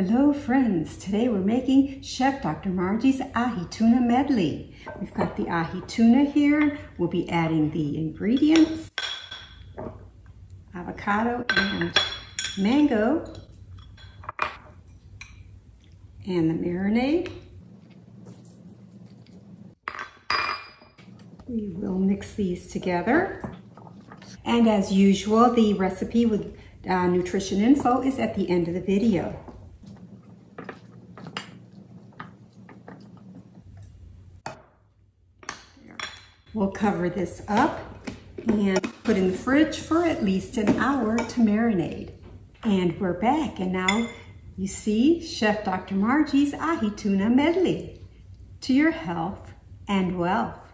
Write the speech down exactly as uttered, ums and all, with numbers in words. Hello friends, today we're making Chef Doctor Margie's Ahi Tuna Medley. We've got the ahi tuna here. We'll be adding the ingredients, avocado and mango, and the marinade. We will mix these together. And as usual, the recipe with uh, nutrition info is at the end of the video. We'll cover this up and put in the fridge for at least an hour to marinate. And we're back, and now you see Chef Doctor Margie's Ahi Tuna Medley. To your health and wealth.